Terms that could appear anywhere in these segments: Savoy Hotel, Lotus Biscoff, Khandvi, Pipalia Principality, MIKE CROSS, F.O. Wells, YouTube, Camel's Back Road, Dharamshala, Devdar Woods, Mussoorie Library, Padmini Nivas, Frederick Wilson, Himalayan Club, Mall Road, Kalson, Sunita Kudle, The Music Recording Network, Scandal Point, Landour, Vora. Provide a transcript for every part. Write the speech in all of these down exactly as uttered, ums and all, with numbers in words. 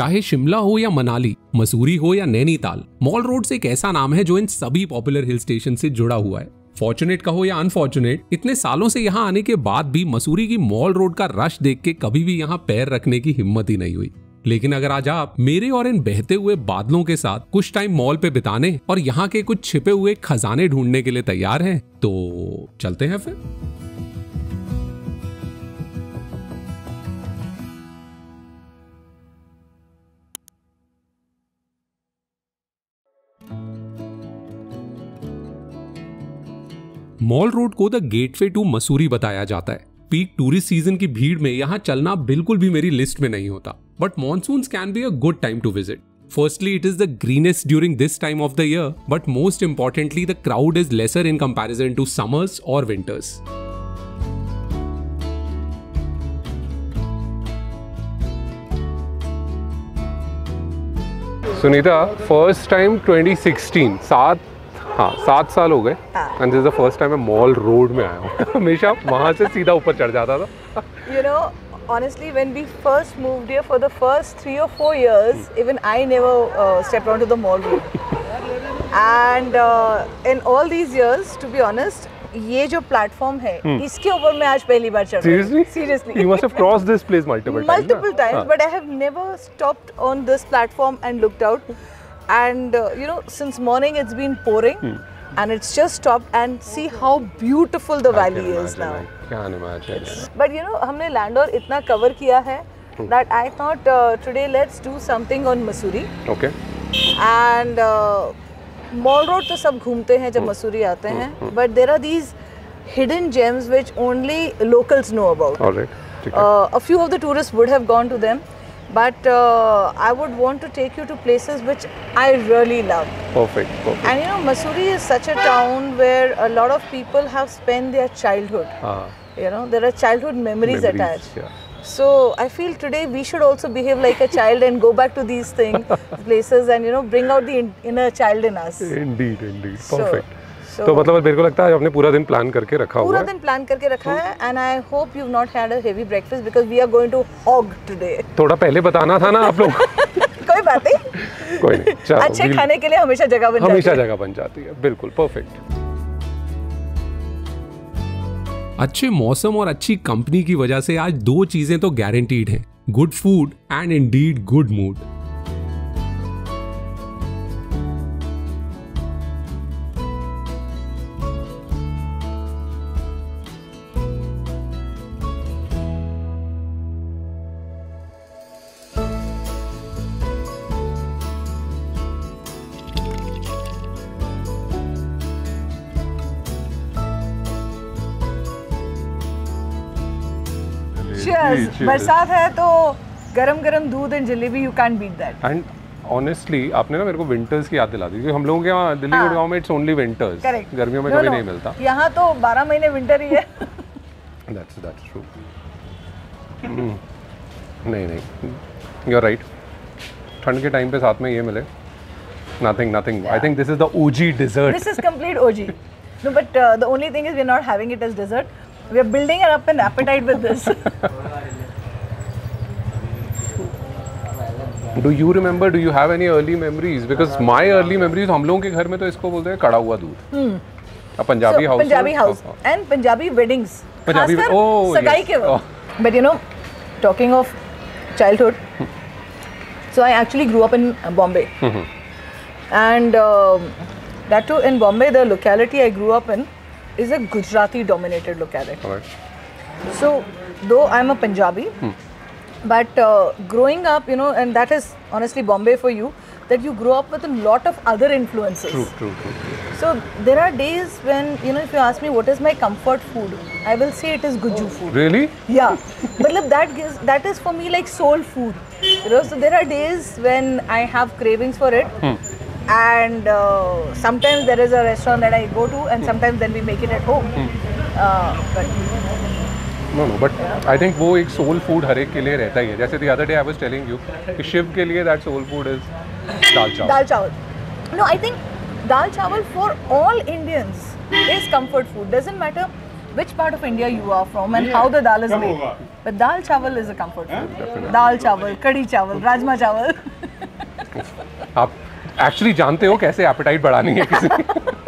चाहे शिमला हो या मनाली, मसूरी हो या नैनीताल, मॉल रोड से एक ऐसा नाम है जो इन सभी पॉपुलर हिल स्टेशन से जुड़ा हुआ है। फॉर्चुनेट कहो या अनफॉर्चुनेट, इतने सालों से यहाँ आने के बाद भी मसूरी की मॉल रोड का रश देख के कभी भी यहाँ पैर रखने की हिम्मत ही नहीं हुई। लेकिन अगर आज आप मेरे और इन बहते हुए बादलों के साथ कुछ टाइम मॉल पे बिताने और यहाँ के कुछ छिपे हुए खजाने ढूंढने के लिए तैयार हैं, तो चलते हैं फिर। मॉल रोड को द गेटवे टू मसूरी बताया जाता है। पीक टूरिस्ट सीजन की भीड़ में यहाँ चलना बिल्कुल भी मेरी लिस्ट में नहीं होता, but monsoons can be a good time to visit. Firstly, it is the greenest during this time of the year, but most importantly the crowd is lesser in comparison to summers और winters. Sunita, first time twenty sixteen, सात हाँ सात साल हो गए। And this is the first time मैं mall road में आया हूँ। हमेशा वहाँ से सीधा ऊपर चढ़ जाता था। You know, honestly, when we first moved here for the first three or four years, even I never uh, stepped onto the mall road. And uh, in all these years, to be honest, ये जो platform है, इसके ऊपर मैं आज पहली बार चढ़ रही हूँ। Seriously? Seriously. You must have crossed this place multiple times. Multiple times, times but I have never stopped on this platform and looked out. And uh, you know, since morning it's been pouring, hmm. and it's just stopped. And see how beautiful the I valley can is now. I can't imagine. It's, but you know, हमने लैंडोर इतना cover किया है that I thought uh, today let's do something on Mussoorie. Okay. And uh, mall road तो सब घूमते हैं जब Mussoorie आते हैं, but there are these hidden gems which only locals know about. All right. Uh, a few of the tourists would have gone to them. But uh, I would want to take you to places which I really love. Perfect, perfect. And you know, Mussoorie is such a town where a lot of people have spent their childhood. Ah. You know, there are childhood memories, memories attached. Yeah. So I feel today we should also behave like a child and go back to these things, places, and you know, bring out the in inner child in us. Indeed, indeed. Perfect. So, So, तो मतलब मेरे को लगता है आपने पूरा दिन plan करके रखा हुआ है। पूरा दिन प्लान करके रखा है, and I hope you've not had a heavy breakfast because we are going to hog today. थोड़ा पहले बताना था ना आप लोग। कोई बात नहीं। कोई नहीं। चलो। अच्छे खाने के लिए हमेशा जगह बन जाती है। हमेशा जगह बन जाती है, बिल्कुल परफेक्ट। अच्छे मौसम और अच्छी कंपनी की वजह से आज दो चीजें तो गारंटीड है, good food and indeed good mood. बरसात है तो गरम गरम दूध and jalebi, you can beat that. And honestly आपने ना मेरे को विंटर्स की याद दिला दी, क्योंकि हम लोगों के यहाँ दिल्ली गुड़गांव में इट्स ओनली विंटर्स, गर्मियों में कभी नहीं मिलता। यहाँ तो बारह महीने विंटर ही है। That's that's true. नहीं नहीं, यू आर राइट। ठंड के टाइम पे साथ में ये मिले, nothing nothing. I think this is the OG dessert. This is complete OG. No, but the only thing is we are not having it as dessert. We are building up an appetite with this. Do you remember? Do you have any early memories? Because my early memories, हम लोगों के घर में तो इसको बोलते हैं कड़ा हुआ दूध. Punjabi house. Punjabi house and Punjabi weddings. Punjabi oh सगाई के वक्त. But you know, talking of childhood, so I actually grew up in Bombay, and uh, that too in Bombay, the locality I grew up in is a Gujarati dominated locality. Right. So though I am a Punjabi, hmm. but uh, growing up, you know, and that is honestly Bombay for you, that you grow up with a lot of other influences. True, true, true. So there are days when, you know, if you ask me what is my comfort food, I will say it is Guju food. Really? Yeah. But look, that gives, that is for me like soul food. You know, so there are days when I have cravings for it. Hmm. And uh, sometimes there is a restaurant that I go to, and sometimes then we make it at home. Hmm. Uh, but no, no, but I think वो एक soul food हर एक के लिए रहता ही है. जैसे the other day I was telling you, कि शिव के लिए that soul food is दाल चावल. दाल चावल. No, I think दाल चावल for all Indians is comfort food. Doesn't matter which part of India you are from and yeah. how the dal is Come made. Hoga. But dal chawal is a comfort food. Definitely. Dal chawal, kadi chawal, rajma chawal. आप actually जानते हो कैसे appetite बढ़ानी है किसी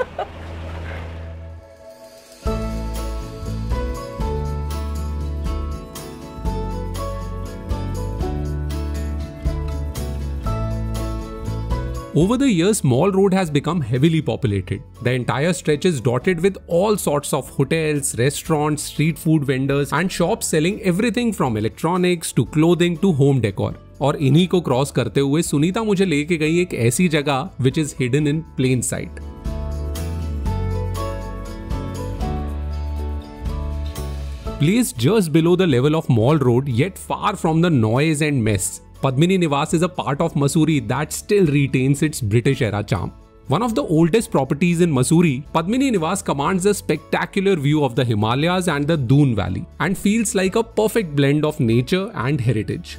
Over the years, Mall Road has become heavily populated. The entire stretch is dotted with all sorts of hotels, restaurants, street food vendors and shops selling everything from electronics to clothing to home decor. और इन्हीं को cross करते हुए सुनीता मुझे लेके गई एक ऐसी जगह which is hidden in plain sight. Placed just below the level of Mall Road, yet far from the noise and mess. Padmini Nivas is a part of Mussoorie that still retains its British-era charm. One of the oldest properties in Mussoorie, Padmini Nivas commands a spectacular view of the Himalayas and the Doon Valley and feels like a perfect blend of nature and heritage.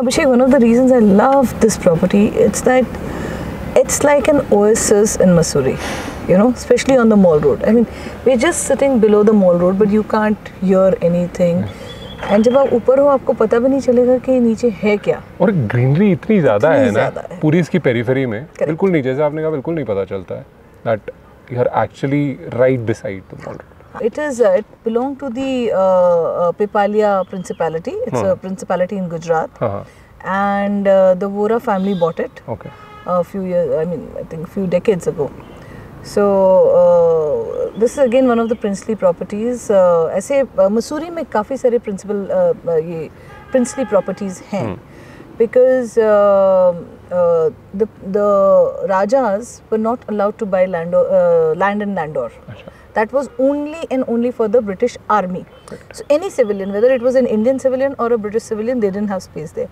Abhishek, one of the reasons I love this property, it's that it's like an oasis in Mussoorie, you know, especially on the Mall Road. I mean, we're just sitting below the Mall Road, but you can't hear anything. And जब आप ऊपर हो, आपको पता भी नहीं चलेगा कि नीचे है क्या. और ग्रीनरी इतनी ज़्यादा है ना, पूरी इसकी पेरिफेरी में, बिल्कुल नहीं, जैसे आपने कहा, बिल्कुल नहीं पता चलता है. That you are actually right beside the Mall Road. It is. Uh, it belonged to the uh, uh, Pipalia Principality. It's hmm. a principality in Gujarat, uh-huh. and uh, the Vora family bought it. Okay. A few years. I mean, I think a few decades ago. So uh, this is again one of the princely properties. ऐसे Mussoorie में काफी सारे principal ये princely properties हैं, because uh, uh, the the Rajas were not allowed to buy land uh, land in Landour. Achha. That was only and only for the British army. Correct. So any civilian, whether it was an Indian civilian or a British civilian, they didn't have space there.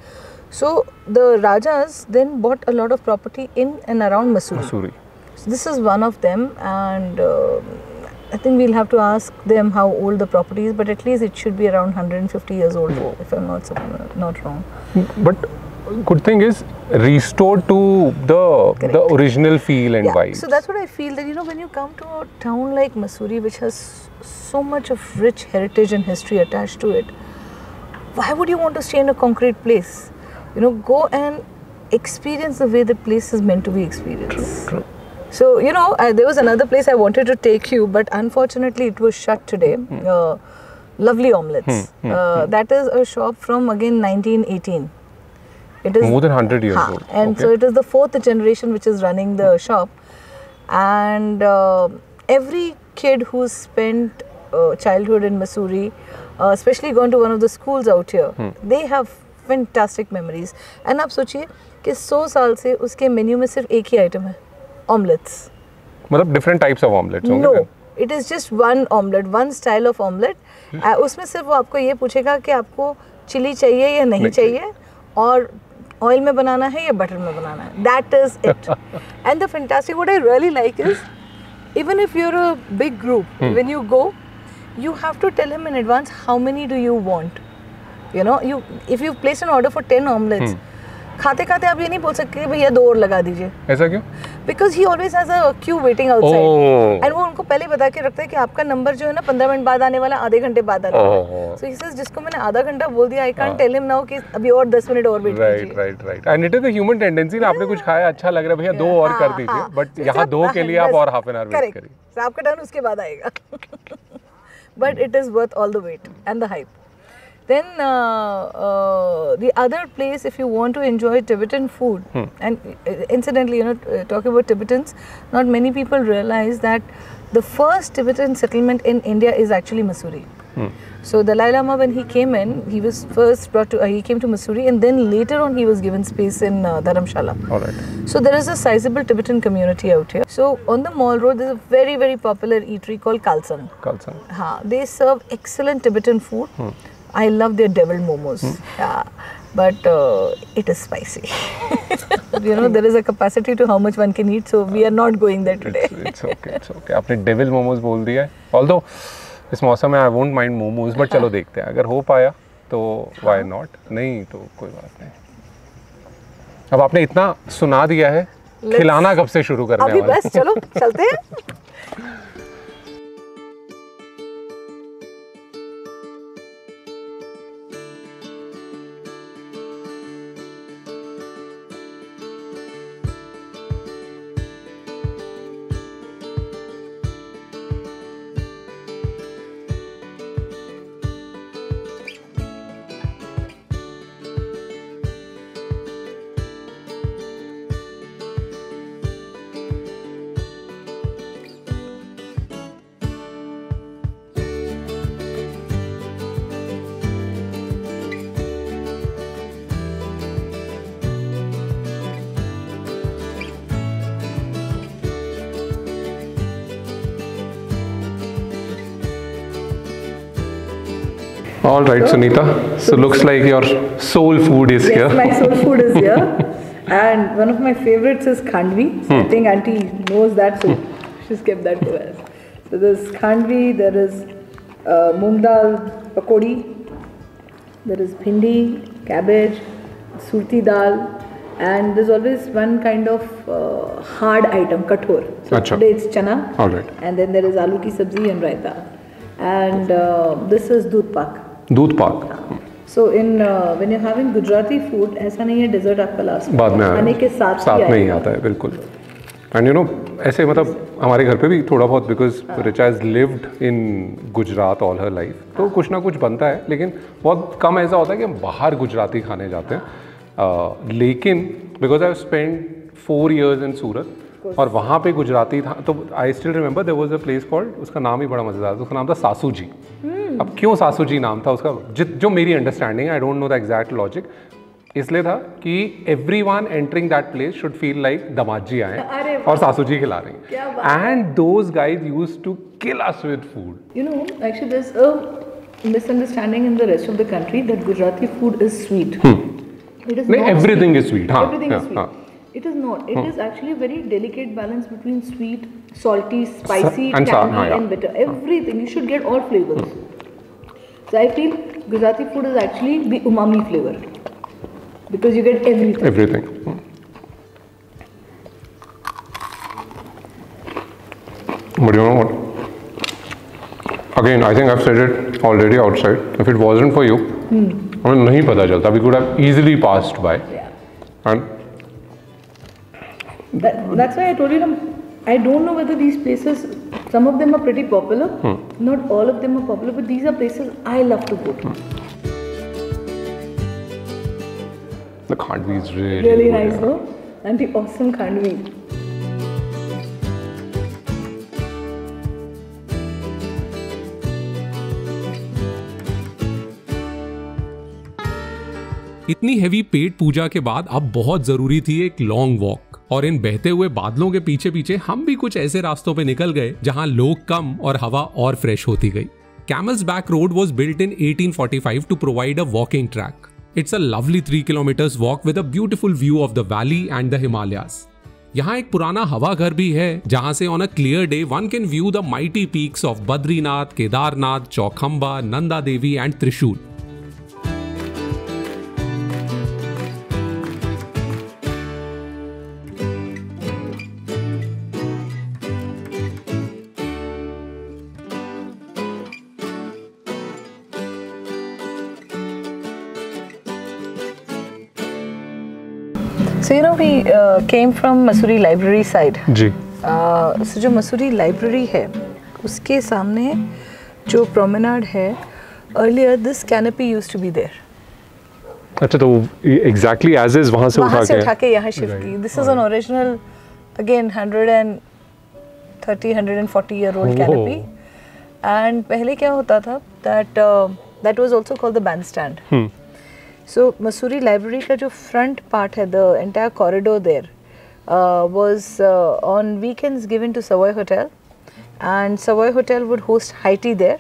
So the Rajas then bought a lot of property in and around Mussoorie. Mussoorie. So this is one of them, and uh, I think we'll have to ask them how old the property is, but at least it should be around one hundred fifty years old, no. if I'm not not wrong. But good thing is restored to the Correct. the original feel and yeah. vibe. So that's what I feel, that you know, when you come to a town like Mussoorie, which has so much of rich heritage and history attached to it, why would you want to stay in a concrete place? You know, go and experience the way the place is meant to be experienced. True, true. So you know, I, there was another place I wanted to take you, but unfortunately it was shut today. Hmm. Uh, lovely omelets. Hmm, hmm, uh, hmm. That is a shop from again nineteen eighteen. It is more than one hundred years ha, old. And okay. so it is the fourth generation which is running the mm. shop, and uh, every kid who's spent uh, childhood in Mussoorie, uh, especially gone to one of the schools out here, mm. they have fantastic memories. And आप सोचिए कि सौ साल से उसके menu में सिर्फ एक ही item है, omelets. मतलब different types of omelets. No, okay. it is just one omelet, one style of omelet. Mm. Uh, उसमें सिर्फ वो आपको ये पूछेगा कि आपको chili चाहिए या नहीं चाहिए और oil में बनाना है या butter में बनाना है. That is it. And the fantastic, what I really like is, even if you're a big group, hmm. when you go, you have to tell him in advance how many do you want. You know, you if you place an order for ten omelets, खाते खाते आप ये नहीं बोल सकते भैया दो और लगा दीजिए. ऐसा क्यों? Because he always has a queue waiting outside. Oh. And वो उनको पहले बता के रखता है कि आपका नंबर जो है ना पंद्रह मिनट बाद आने वाला, आधे घंटे बाद आने वाला. So he says जिसको मैंने आधा घंटा बोल दिया, I can't tell him now कि अभी और दस मिनट और वेट कीजिए. Right, right, right. And it is a human tendency ना, आपने कुछ खाया अच्छा लग रहा है भैया दो और कर दीजिए. But यहाँ दो के लिए आप और half an hour wait करिए. Correct. आपका turn उसके बाद आएगा. But it is worth all the wait and the hype. Then uh, uh, the other place, if you want to enjoy Tibetan food, hmm. and uh, incidentally, you know, uh, talking about Tibetans, not many people realize that the first Tibetan settlement in India is actually Mussoorie. Hmm. So Dalai Lama, when he came in, he was first brought to, uh, he came to Mussoorie, and then later on he was given space in uh, Dharamshala. All right. So there is a sizable Tibetan community out here. So on the Mall Road, there is a very, very popular eatery called Kalson. Kalson. Ha, they serve excellent Tibetan food. Hmm. I love their deviled momos, hmm. yeah, but uh, it is spicy. You know, there is a capacity to how much one can eat, so we are not going there today. It's, it's okay, it's okay. आपने devil momos बोल दिया है. Although इस मौसम में I won't mind momos, but चलो देखते हैं. अगर हो पाया तो why not? नहीं तो कोई बात नहीं. अब आपने इतना सुना दिया है. खिलाना कब से शुरू करने वाले? अभी बस चलो चलते हैं. All right, so, Sunita. So, so looks like your soul food is yes, here. Yes, my soul food is here. And one of my favorites is khandvi. So hmm. I think auntie knows that, so hmm. she's kept that to us. So there's khandvi, there is uh, moong dal pakodi, there is bhindi, cabbage, surti dal, and there's always one kind of uh, hard item, kathor. So Achha. Today it's chana. All right. And then there is aloo ki sabzi and raita. And uh, this is doodh pak. Doodh pak. Yeah. So in uh, when you're having Gujarati food, ऐसा नहीं है dessert आपका last में खाने के साथ साथ में ही आता है बिल्कुल. And you know ऐसे मतलब हमारे घर पे भी थोड़ा बहुत because Richa has lived in Gujarat all her life. तो कुछ ना कुछ बनता है, लेकिन बहुत कम ऐसा होता है कि हम बाहर गुजराती खाने जाते हैं. लेकिन because I've spent four years in Surat. और वहाँ पे गुजराती था तो I still remember there was a place called, उसका नाम ही बड़ा मज़ेदार था, उसका नाम था सासू जी. hmm. अब क्यों सासू जी नाम था उसका, जो मेरी understanding, I don't know the exact logic, इसलिए था कि everyone entering that place should feel like दामाद जी आए और सासू जी खिला रही हैं. And those guys use to kill us with food. You know actually there is a misunderstanding in the rest of the country that Gujarati food is sweet. It is not. Everything is sweet. हां हां. It is not. It hmm. is actually a very delicate balance between sweet, salty, spicy, and tangy, yeah. and bitter. Everything. You should get all flavors. Hmm. So I feel Gujarati food is actually the umami flavor because you get everything. Everything. Hmm. But you know what? Again, I think I've said it already outside. If it wasn't for you, hmm. I mean, nahi pata chalta. We could have easily passed by. Yeah. And That, that's why I told you, I don't know whether these places, some of them are pretty popular, hmm. not all of them are popular, but these are places I love to go to. Hmm. The khandvi is really, really nice, yeah. no? And the awesome khandvi. इतनी heavy पेट पूजा के बाद अब बहुत जरूरी थी एक लॉन्ग वॉक, और इन बहते हुए बादलों के पीछे पीछे हम भी कुछ ऐसे रास्तों पे निकल गए जहां लोग कम और हवा और फ्रेश होती गई. Camel's Back Road was built in eighteen forty-five to provide a walking track. It's a lovely three kilometres walk with a beautiful view of the valley and the Himalayas. यहाँ एक पुराना हवा घर भी है जहां से on a clear day one can view the mighty peaks of Badrinath, Kedarnath, Chaukhamba, Nanda Devi and Trishul. So you know we uh, came from Mussoorie Library side. जी. Uh, so जो Mussoorie Library है, उसके सामने जो promenade है, earlier this canopy used to be there. अच्छा तो exactly as is वहाँ से उठा के. वहाँ से उठा के यहाँ shift की. This is an original, again one hundred thirty, one hundred forty year old canopy. And पहले क्या होता था? That uh, that was also called the bandstand. Hmm. So Mussoorie Library का जो front part है, the entire corridor there uh, was uh, on weekends given to Savoy Hotel, and Savoy Hotel would host high tea there,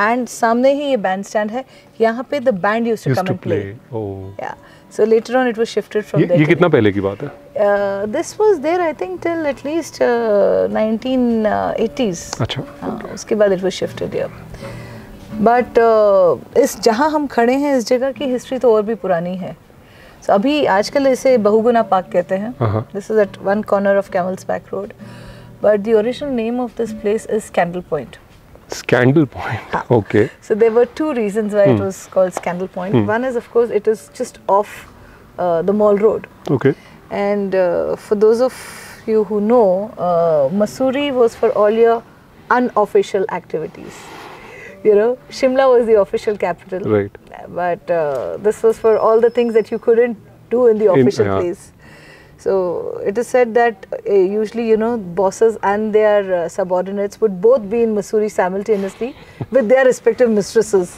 and सामने ही ये bandstand है, यहाँ पे the band used to used come to and play. play. Oh. Yeah. So later on it was shifted from. ये, there. ये कितना पहले की बात है? Uh, this was there I think till at least uh, nineteen eighties. अच्छा. हाँ, okay. उसके बाद it was shifted here. But uh, इस जहाँ हम खड़े हैं इस जगह की history तो और भी पुरानी है. So अभी आजकल इसे बहुगुना पार्क कहते हैं. Uh -huh. This is at one corner of Camel's Back Road. But the original name of this place is Scandal Point. Scandal Point. Ah. Okay. So there were two reasons why hmm. it was called Scandal Point. Hmm. One is, of course, it is just off uh, the Mall Road. Okay. And uh, for those of you who know, uh, Mussoorie was for all your unofficial activities. You know, Shimla was the official capital. Right. But uh, this was for all the things that you couldn't do in the official in, yeah. place. So it is said that uh, usually, you know, bosses and their uh, subordinates would both be in Mussoorie simultaneously with their respective mistresses.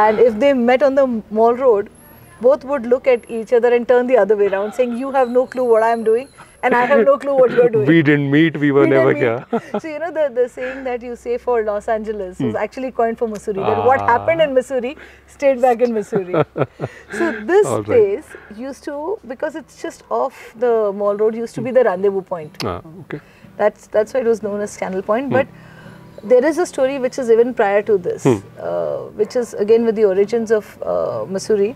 And if they met on the Mall Road, both would look at each other and turn the other way around saying, you have no clue what I am doing and I have no clue what you are doing. We didn't meet, we were we never here. So, you know, the, the saying that you say for Los Angeles hmm. was actually coined for Mussoorie. Ah. That what happened in Mussoorie stayed back in Mussoorie. So, this right. place used to, because it's just off the Mall Road, used to hmm. be the rendezvous point. Ah, okay. That's, that's why it was known as Scandal Point. Hmm. But there is a story which is even prior to this, hmm. uh, which is again with the origins of uh, Mussoorie.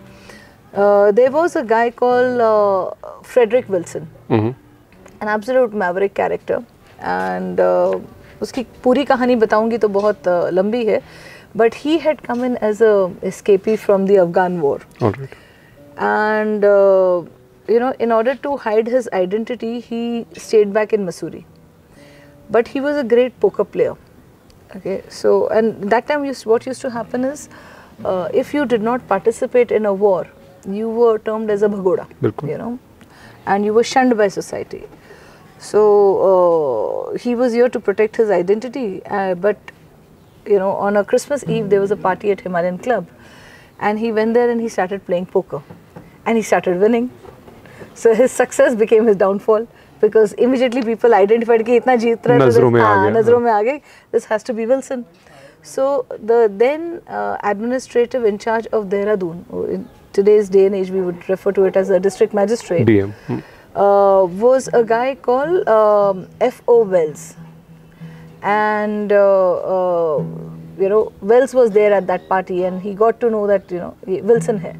Uh, there was a guy called uh, Frederick Wilson, mm-hmm. an absolute maverick character, and uh, uski puri kahani bataungi to bahut uh, lambi hai, but he had come in as a escapee from the Afghan war. All right. And uh, you know, in order to hide his identity, he stayed back in Mussoorie. But he was a great poker player. Okay, so and that time used, what used to happen is, uh, if you did not participate in a war, you were termed as a bhagoda, you know, and you were shunned by society. So, uh, he was here to protect his identity, uh, but, you know, on a Christmas Eve, there was a party at Himalayan Club, and he went there and he started playing poker, and he started winning. So, his success became his downfall, because immediately people identified that itna jeet raha hai, nazron mein aa gaye, this has to be Wilson. So, the then uh, administrative in charge of Dehradun, in today's day and age we would refer to it as a district magistrate, D M. Hmm. Uh, was a guy called um, F O Wells. And, uh, uh, you know, Wells was there at that party and he got to know that, you know, Wilson hai.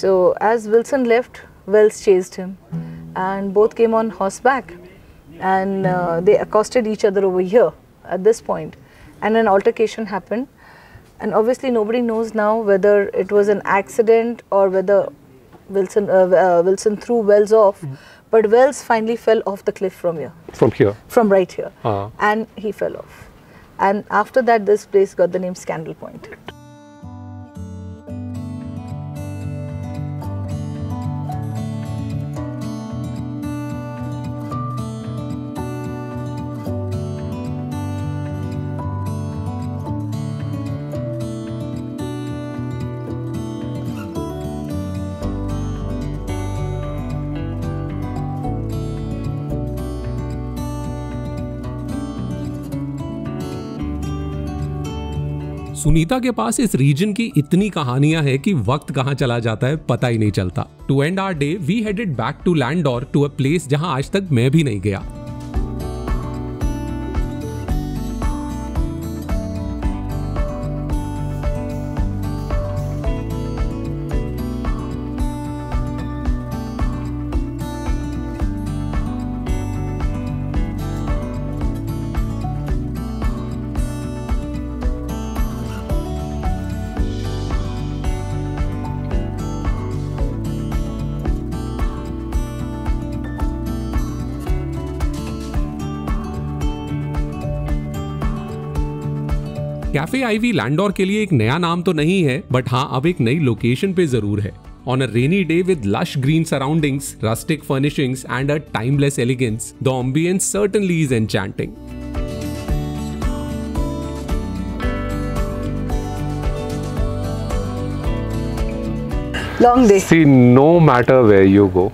So, as Wilson left, Wells chased him and both came on horseback and uh, they accosted each other over here at this point. And an altercation happened, and obviously nobody knows now whether it was an accident or whether Wilson uh, uh, Wilson threw Wells off, mm. but Wells finally fell off the cliff from here. From here? From right here. Uh-huh. And he fell off. And after that, this place got the name Scandal Point. Sunita के पास इस reason की इतनी कहानियां हैं कि वक्त कहां चला जाता है पता ही नहीं चलता। To end our day, we headed back to Landour to a place जहां आज तक मैं भी नहीं गया। कैफे आईवी लैंडोर के लिए एक नया नाम तो नहीं है, बट हाँ अब एक नई लोकेशन पे जरूर है। On a rainy day with lush green surroundings, rustic furnishings and a timeless elegance, the ambience certainly is enchanting. Long day. See, no matter where you go,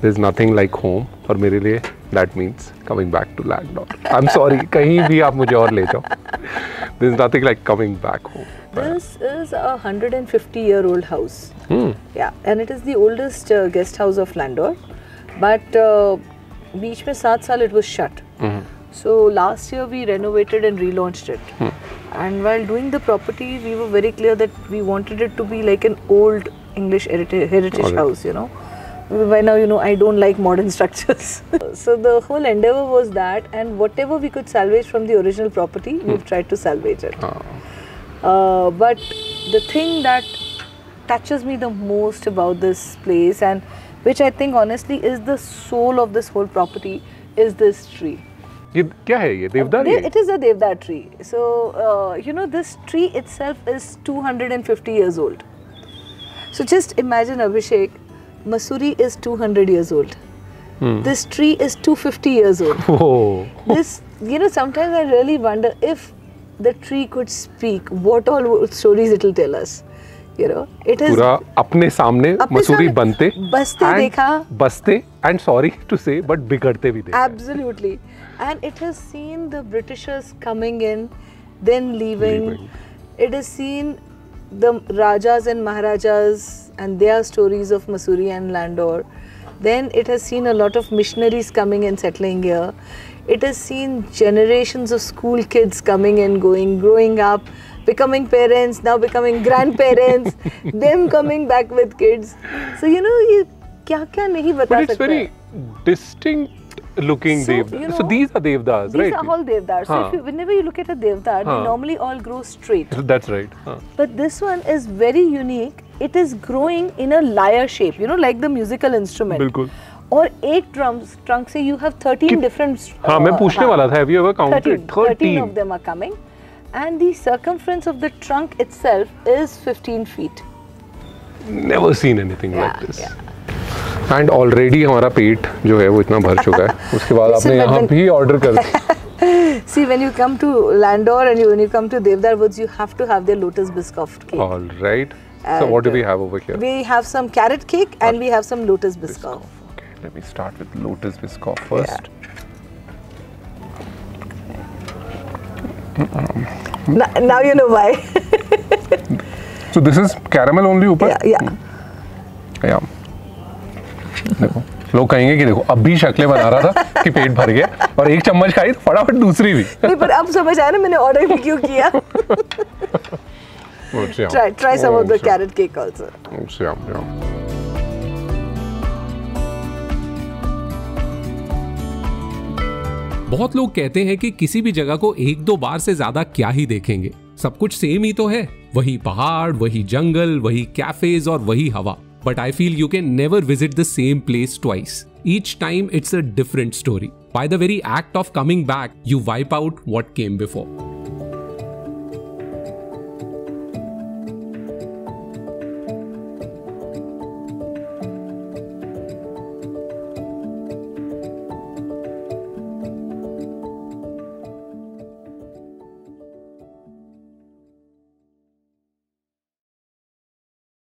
there's nothing like home. और मेरे लिए that means coming back to Landour. I'm sorry, कहीं भी आप मुझे और ले जाओ. There's nothing like coming back home. This is a one hundred fifty year old house. Hmm. Yeah, and it is the oldest uh, guest house of Landour. But uh, beech mein seven saal it was shut. Mm-hmm. So last year we renovated and relaunched it. Hmm. And while doing the property, we were very clear that we wanted it to be like an old English heritage, heritage right. house, you know. By now, you know, I don't like modern structures. So the whole endeavour was that, and whatever we could salvage from the original property, mm. we've tried to salvage it. Oh. Uh, but the thing that touches me the most about this place, and which I think honestly is the soul of this whole property, is this tree. Kya hai ye? Devdar hai? It is a Devdar tree. So, uh, you know, this tree itself is two hundred fifty years old. So just imagine, Abhishek, Mussoorie is two hundred years old. Hmm. This tree is two hundred fifty years old. Whoa. This, you know, sometimes I really wonder if the tree could speak, what all stories it will tell us. You know, it is. Pura apne samne Mussoorie bante, baste and dekha. Baste and sorry to say, but bigarte bhi dekha. Absolutely. And it has seen the Britishers coming in, then leaving. leaving. It has seen the Rajas and Maharajas and their stories of Mussoorie and Landour. Then it has seen a lot of missionaries coming and settling here. It has seen generations of school kids coming and going, growing up, becoming parents, now becoming grandparents, them coming back with kids. So, you know, you kya kya nahi bata sakte. But it's very distinct looking so, Devdar. You know, so these are Devdars, these right? These are all Devdars. Huh. So if you, whenever you look at a Devdar, huh. they normally all grow straight. That's right. Huh. But this one is very unique. It is growing in a lyre shape, you know, like the musical instrument. Bilkul. Or eight drums trunk say you have thirteen Ki, different. Uh, main puchne wala tha, have you ever counted? thirteen, thirteen. thirteen of them are coming. And the circumference of the trunk itself is fifteen feet. Never seen anything yeah, like this. Yeah. And already हमारा पेट जो है वो इतना भर चुका है उसके बाद आपने यहाँ भी order कर See, when you come to Landour and you, when you come to Devdar Woods, you have to have their lotus biscoff cake. All right. And so what do we have over here? We have some carrot cake and we have some lotus biscoff. biscoff. Okay, let me start with lotus biscoff first. Yeah. Mm-mm. Now, now you know why. So this is caramel only upar? Yeah. Yeah. yeah. देखो लोग कहेंगे कि देखो अब भी शक्लें बना रहा था कि पेट भर गया और एक चम्मच खाई तो फटाफट दूसरी भी नहीं पर अब समझ आया ना मैंने ऑर्डर भी क्यों किया try try some of the carrot cake also Shyam Shyam बहुत लोग कहते हैं कि किसी भी जगह को एक दो बार से ज्यादा क्या ही देखेंगे सब कुछ सेम ही तो है वही पहाड़ वही जंगल वही कैफेज और वही हवा But I feel you can never visit the same place twice. Each time it's a different story. By the very act of coming back, you wipe out what came before.